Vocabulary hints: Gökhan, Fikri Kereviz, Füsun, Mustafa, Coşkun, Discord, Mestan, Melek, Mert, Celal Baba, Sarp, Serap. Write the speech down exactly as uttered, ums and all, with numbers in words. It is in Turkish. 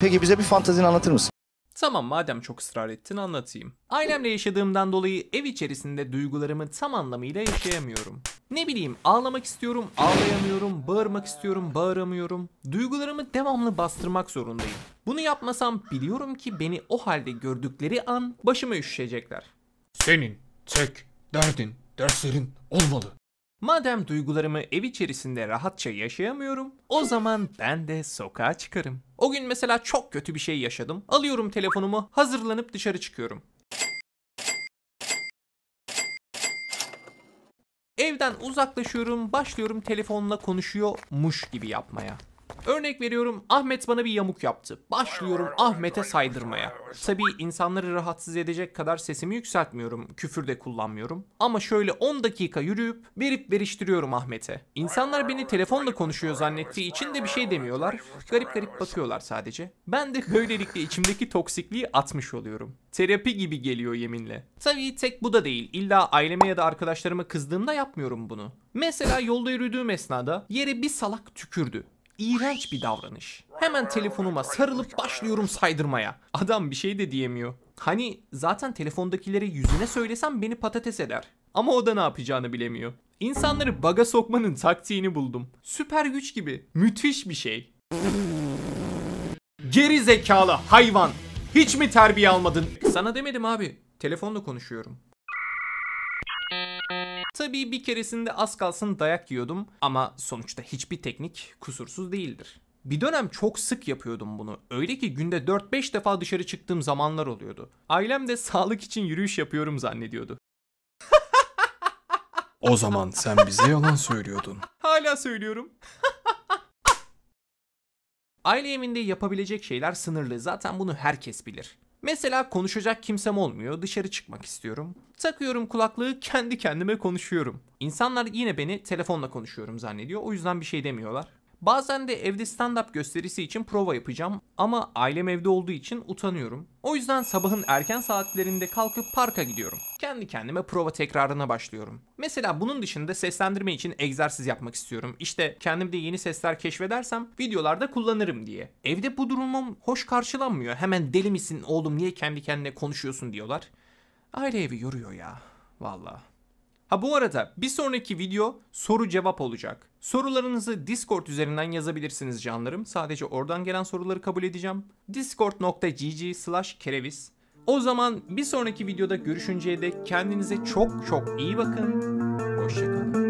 Peki bize bir fantezini anlatır mısın? Tamam, madem çok ısrar ettin anlatayım. Ailemle yaşadığımdan dolayı ev içerisinde duygularımı tam anlamıyla yaşayamıyorum. Ne bileyim, ağlamak istiyorum, ağlayamıyorum, bağırmak istiyorum, bağıramıyorum. Duygularımı devamlı bastırmak zorundayım. Bunu yapmasam biliyorum ki beni o halde gördükleri an başıma üşüşecekler. Senin tek derdin derslerin olmalı. Madem duygularımı ev içerisinde rahatça yaşayamıyorum, o zaman ben de sokağa çıkarım. O gün mesela çok kötü bir şey yaşadım. Alıyorum telefonumu, hazırlanıp dışarı çıkıyorum. Evden uzaklaşıyorum, başlıyorum telefonla konuşuyormuş gibi yapmaya. Örnek veriyorum, Ahmet bana bir yamuk yaptı. Başlıyorum Ahmet'e saydırmaya. Tabii insanları rahatsız edecek kadar sesimi yükseltmiyorum, küfür de kullanmıyorum. Ama şöyle on dakika yürüyüp verip veriştiriyorum Ahmet'e. İnsanlar beni telefonla konuşuyor zannettiği için de bir şey demiyorlar. Garip garip bakıyorlar sadece. Ben de böylelikle içimdeki toksikliği atmış oluyorum. Terapi gibi geliyor yeminle. Tabii tek bu da değil. İlla aileme ya da arkadaşlarıma kızdığımda yapmıyorum bunu. Mesela yolda yürüdüğüm esnada yere bir salak tükürdü. İğrenç bir davranış. Hemen telefonuma sarılıp başlıyorum saydırmaya. Adam bir şey de diyemiyor. Hani zaten telefondakileri yüzüne söylesem beni patates eder. Ama o da ne yapacağını bilemiyor. İnsanları baga sokmanın taktiğini buldum. Süper güç gibi. Müthiş bir şey. Geri zekalı hayvan. Hiç mi terbiye almadın? Sana demedim abi. Telefonla konuşuyorum. Tabii bir keresinde az kalsın dayak yiyordum ama sonuçta hiçbir teknik kusursuz değildir. Bir dönem çok sık yapıyordum bunu. Öyle ki günde dört beş defa dışarı çıktığım zamanlar oluyordu. Ailem de sağlık için yürüyüş yapıyorum zannediyordu. O zaman sen bize yalan söylüyordun. Hala söylüyorum. Aile evinde yapabilecek şeyler sınırlı. Zaten bunu herkes bilir. Mesela konuşacak kimsem olmuyor, dışarı çıkmak istiyorum. Takıyorum kulaklığı, kendi kendime konuşuyorum. İnsanlar yine beni telefonla konuşuyorum zannediyor, o yüzden bir şey demiyorlar. Bazen de evde stand-up gösterisi için prova yapacağım ama ailem evde olduğu için utanıyorum. O yüzden sabahın erken saatlerinde kalkıp parka gidiyorum. Kendi kendime prova tekrarına başlıyorum. Mesela bunun dışında seslendirme için egzersiz yapmak istiyorum. İşte kendimde yeni sesler keşfedersem videolarda kullanırım diye. Evde bu durumum hoş karşılanmıyor. Hemen deli misin oğlum, niye kendi kendine konuşuyorsun diyorlar. Aile evi yoruyor ya vallahi. Ha bu arada bir sonraki video soru cevap olacak. Sorularınızı Discord üzerinden yazabilirsiniz canlarım. Sadece oradan gelen soruları kabul edeceğim. discord nokta gg slash kereviz. O zaman bir sonraki videoda görüşünceye dek kendinize çok çok iyi bakın. Hoşçakalın.